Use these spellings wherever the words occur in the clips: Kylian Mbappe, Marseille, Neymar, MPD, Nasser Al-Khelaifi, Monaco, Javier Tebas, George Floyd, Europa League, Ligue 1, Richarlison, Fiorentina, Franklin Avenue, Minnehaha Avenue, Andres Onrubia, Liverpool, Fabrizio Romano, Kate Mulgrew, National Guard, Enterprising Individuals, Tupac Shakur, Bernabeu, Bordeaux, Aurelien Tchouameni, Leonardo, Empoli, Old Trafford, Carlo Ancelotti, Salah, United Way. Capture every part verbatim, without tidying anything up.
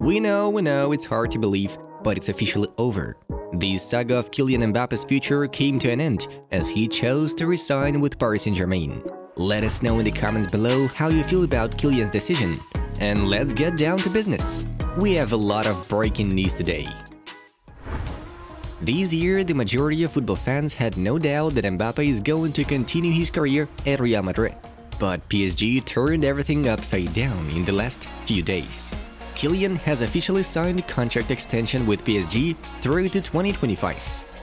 We know, we know, it's hard to believe, but it's officially over. The saga of Kylian Mbappe's future came to an end, as he chose to resign with Paris Saint-Germain. Let us know in the comments below how you feel about Kylian's decision. And let's get down to business. We have a lot of breaking news today. This year, the majority of football fans had no doubt that Mbappe is going to continue his career at Real Madrid. But P S G turned everything upside down in the last few days. Kylian has officially signed a contract extension with P S G through to twenty twenty-five.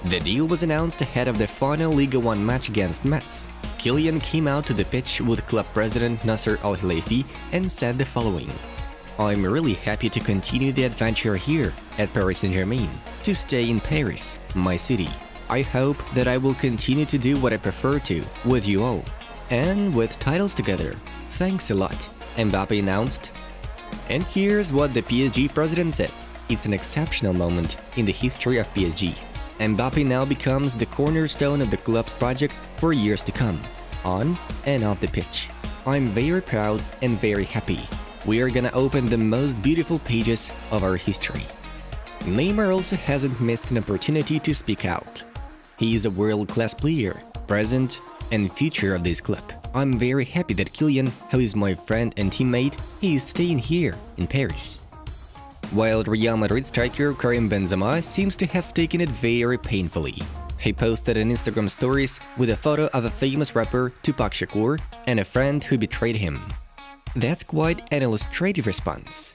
The deal was announced ahead of the final Ligue one match against Metz. Kylian came out to the pitch with club president Nasser Al-Khelaifi and said the following. "I'm really happy to continue the adventure here at Paris Saint-Germain, to stay in Paris, my city. I hope that I will continue to do what I prefer to with you all, and with titles together. Thanks a lot," Mbappe announced. And here's what the P S G president said. "It's an exceptional moment in the history of P S G. Mbappe now becomes the cornerstone of the club's project for years to come, on and off the pitch. I'm very proud and very happy. We are gonna open the most beautiful pages of our history." Neymar also hasn't missed an opportunity to speak out. "He is a world-class player, present and future of this club. I'm very happy that Kylian, who is my friend and teammate, he is staying here in Paris." While Real Madrid striker Karim Benzema seems to have taken it very painfully. He posted an Instagram stories with a photo of a famous rapper Tupac Shakur and a friend who betrayed him. That's quite an illustrative response.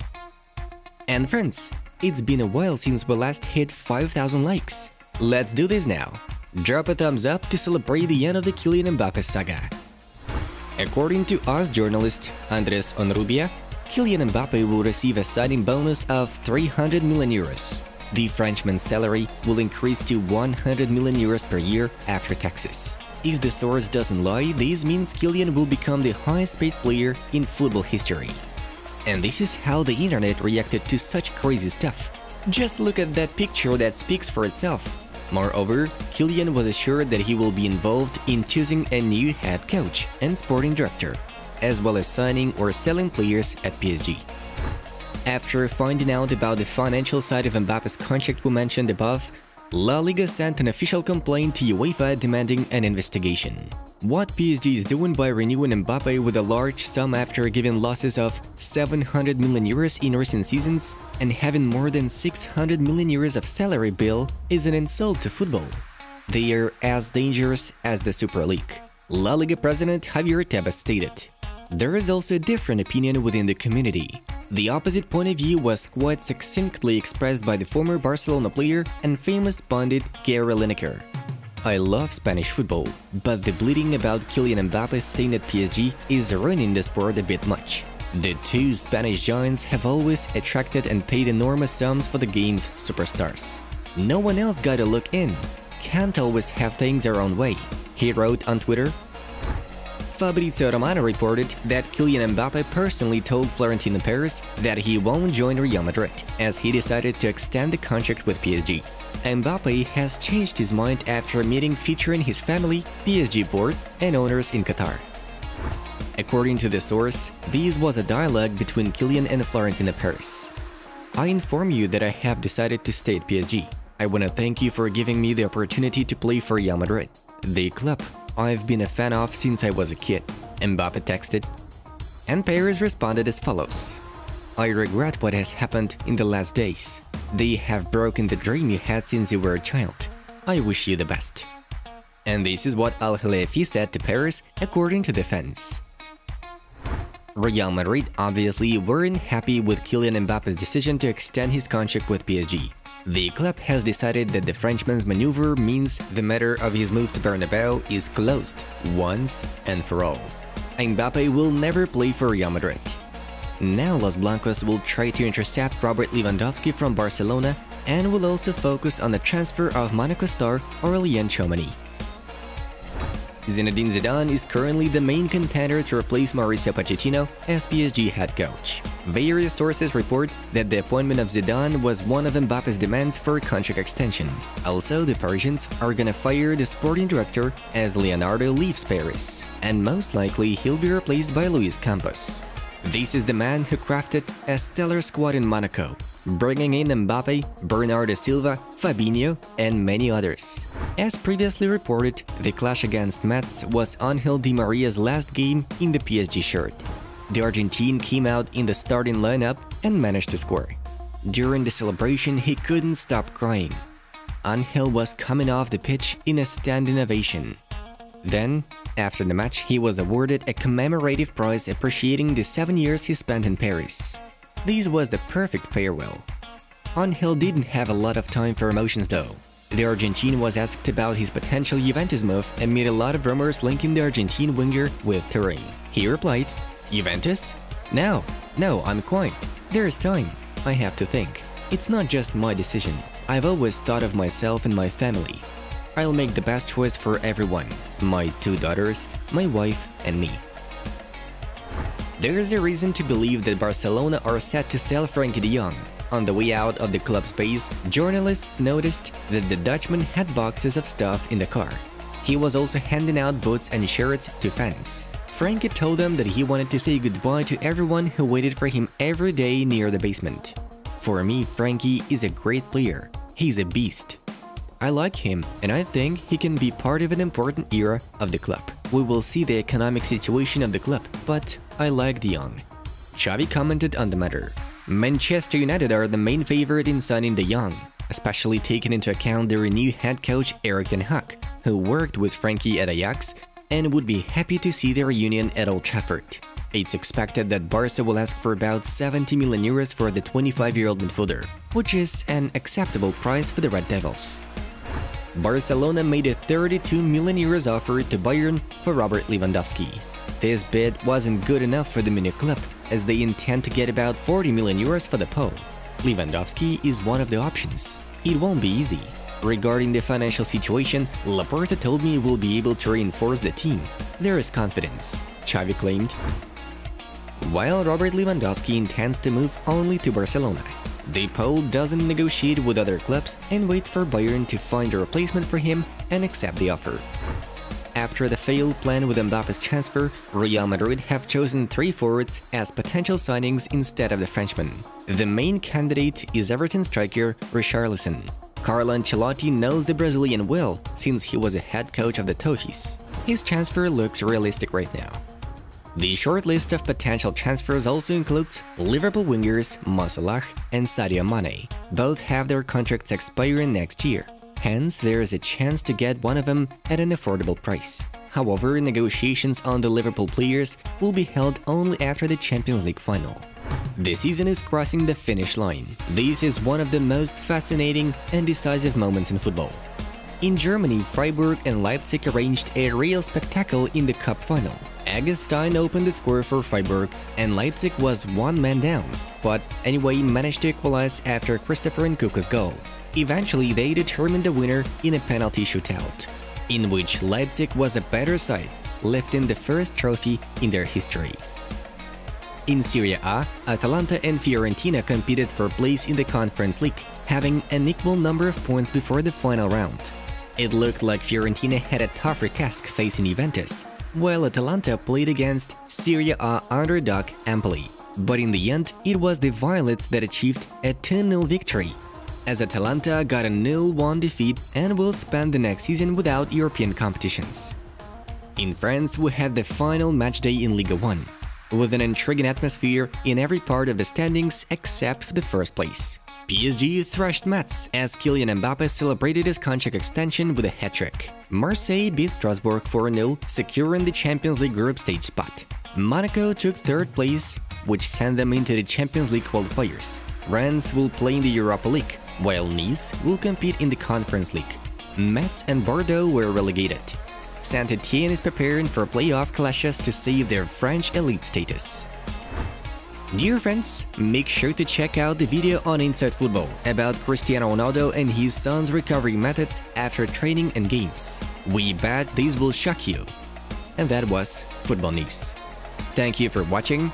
And friends, it's been a while since we last hit five thousand likes. Let's do this now. Drop a thumbs up to celebrate the end of the Kylian Mbappe saga. According to us journalist Andres Onrubia, Kylian Mbappe will receive a signing bonus of three hundred million euros. The Frenchman's salary will increase to one hundred million euros per year after taxes. If the source doesn't lie, this means Kylian will become the highest paid player in football history. And this is how the internet reacted to such crazy stuff. Just look at that picture that speaks for itself. Moreover, Kylian was assured that he will be involved in choosing a new head coach and sporting director, as well as signing or selling players at P S G. After finding out about the financial side of Mbappe's contract we mentioned above, La Liga sent an official complaint to UEFA demanding an investigation. What P S G is doing by renewing Mbappe with a large sum after giving losses of seven hundred million euros in recent seasons and having more than six hundred million euros of salary bill is an insult to football. They are as dangerous as the Super League, La Liga president Javier Tebas stated. There is also a different opinion within the community. The opposite point of view was quite succinctly expressed by the former Barcelona player and famous pundit Gary Lineker. "I love Spanish football, but the bleating about Kylian Mbappe staying at P S G is ruining the sport a bit much. The two Spanish giants have always attracted and paid enormous sums for the game's superstars. No one else gotta look in. Can't always have things our own way," he wrote on Twitter. Fabrizio Romano reported that Kylian Mbappe personally told Florentino Perez that he won't join Real Madrid, as he decided to extend the contract with P S G. Mbappe has changed his mind after a meeting featuring his family, P S G board and owners in Qatar. According to the source, this was a dialogue between Kylian and Florentino Perez. "I inform you that I have decided to stay at P S G. I want to thank you for giving me the opportunity to play for Real Madrid, the club I've been a fan of since I was a kid," Mbappe texted. And Perez responded as follows. "I regret what has happened in the last days. They have broken the dream you had since you were a child. I wish you the best." And this is what Al-Khelaifi said to Perez, according to the fans. Real Madrid obviously weren't happy with Kylian Mbappe's decision to extend his contract with P S G. The club has decided that the Frenchman's maneuver means the matter of his move to Bernabeu is closed once and for all. Mbappe will never play for Real Madrid. Now Los Blancos will try to intercept Robert Lewandowski from Barcelona and will also focus on the transfer of Monaco star Aurelien Tchouameni. Zinedine Zidane is currently the main contender to replace Mauricio Pochettino as P S G head coach. Various sources report that the appointment of Zidane was one of Mbappe's demands for contract extension. Also, the Parisians are gonna fire the sporting director as Leonardo leaves Paris, and most likely he'll be replaced by Luis Campos. This is the man who crafted a stellar squad in Monaco, bringing in Mbappe, Bernardo Silva, Fabinho and many others. As previously reported, the clash against Metz was Ángel Di Maria's last game in the P S G shirt. The Argentine came out in the starting lineup and managed to score. During the celebration, he couldn't stop crying. Ángel was coming off the pitch in a standing ovation. Then, after the match, he was awarded a commemorative prize appreciating the seven years he spent in Paris. This was the perfect farewell. Ángel didn't have a lot of time for emotions though. The Argentine was asked about his potential Juventus move amid a lot of rumors linking the Argentine winger with Turin. He replied, "Juventus? No, no, I'm quiet. There is time. I have to think. It's not just my decision. I've always thought of myself and my family. I'll make the best choice for everyone, my two daughters, my wife and me." There's a reason to believe that Barcelona are set to sell Frenkie de Jong. On the way out of the club's base, journalists noticed that the Dutchman had boxes of stuff in the car. He was also handing out boots and shirts to fans. Frenkie told them that he wanted to say goodbye to everyone who waited for him every day near the basement. "For me, Frenkie is a great player. He's a beast. I like him and I think he can be part of an important era of the club. We will see the economic situation of the club, but I like De Jong." Xavi commented on the matter. Manchester United are the main favorite in signing De Jong, especially taking into account their new head coach Erik ten Hag, who worked with Frenkie at Ajax and would be happy to see their reunion at Old Trafford. It's expected that Barca will ask for about seventy million euros for the twenty-five-year-old midfielder, which is an acceptable price for the Red Devils. Barcelona made a thirty-two million euros offer to Bayern for Robert Lewandowski. This bid wasn't good enough for the Munich club, as they intend to get about forty million euros for the Pole. Lewandowski is one of the options. It won't be easy. Regarding the financial situation, Laporta told me we'll be able to reinforce the team. There is confidence, Xavi claimed. While Robert Lewandowski intends to move only to Barcelona, the Pole doesn't negotiate with other clubs and waits for Bayern to find a replacement for him and accept the offer. After the failed plan with Mbappe's transfer, Real Madrid have chosen three forwards as potential signings instead of the Frenchman. The main candidate is Everton striker Richarlison. Carlo Ancelotti knows the Brazilian well since he was a head coach of the Toffees. His transfer looks realistic right now. The short list of potential transfers also includes Liverpool wingers Mo Salah and Sadio Mane. Both have their contracts expiring next year, hence there is a chance to get one of them at an affordable price. However, negotiations on the Liverpool players will be held only after the Champions League final. The season is crossing the finish line. This is one of the most fascinating and decisive moments in football. In Germany, Freiburg and Leipzig arranged a real spectacle in the cup final. Eggestein opened the score for Freiburg and Leipzig was one man down, but anyway managed to equalize after Christopher Nkuku's goal. Eventually they determined the winner in a penalty shootout, in which Leipzig was a better side, lifting the first trophy in their history. In Serie A, Atalanta and Fiorentina competed for place in the Conference League, having an equal number of points before the final round. It looked like Fiorentina had a tougher task facing Juventus, while Atalanta played against Serie A underdog Empoli. But in the end, it was the Violets that achieved a two nil victory, as Atalanta got a nil one defeat and will spend the next season without European competitions. In France, we had the final matchday in Ligue one, with an intriguing atmosphere in every part of the standings except for the first place. P S G thrashed Metz as Kylian Mbappe celebrated his contract extension with a hat-trick. Marseille beat Strasbourg four nil, securing the Champions League group stage spot. Monaco took third place, which sent them into the Champions League qualifiers. Rennes will play in the Europa League, while Nice will compete in the Conference League. Metz and Bordeaux were relegated. Saint-Étienne is preparing for playoff clashes to save their French elite status. Dear friends, make sure to check out the video on Inside Football about Cristiano Ronaldo and his son's recovery methods after training and games. We bet these will shock you. And that was Football News. Thank you for watching,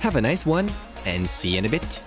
have a nice one and see you in a bit.